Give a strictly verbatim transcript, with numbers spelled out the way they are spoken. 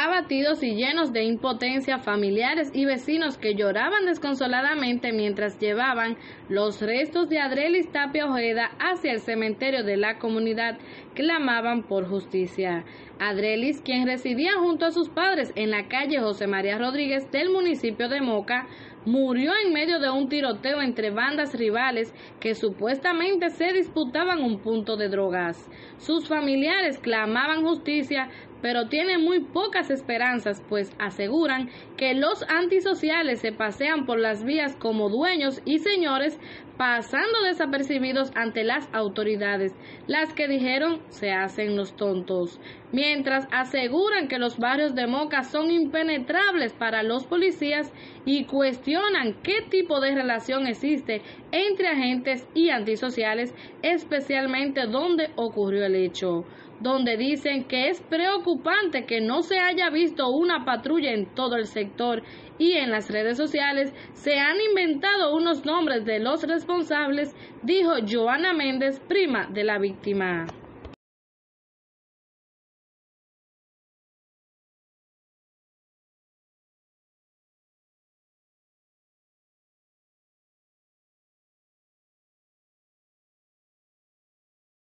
abatidos y llenos de impotencia, familiares y vecinos que lloraban desconsoladamente mientras llevaban los restos de Adrelis Tapia Ojeda hacia el cementerio de la comunidad, clamaban por justicia. Adrelis, quien residía junto a sus padres en la calle José María Rodríguez del municipio de Moca, murió en medio de un tiroteo entre bandas rivales que supuestamente se disputaban un punto de drogas. Sus familiares clamaban justicia, pero tienen muy pocas esperanzas, pues aseguran que los antisociales se pasean por las vías como dueños y señores, pasando desapercibidos ante las autoridades, las que dijeron se hacen los tontos. Mientras aseguran que los barrios de Moca son impenetrables para los policías y cuestionan qué tipo de relación existe entre agentes y antisociales, especialmente donde ocurrió el hecho, donde dicen que es preocupante que no se haya visto una patrulla en todo el sector, y en las redes sociales se han inventado unos nombres de los responsables, dijo Johanna Méndez, prima de la víctima.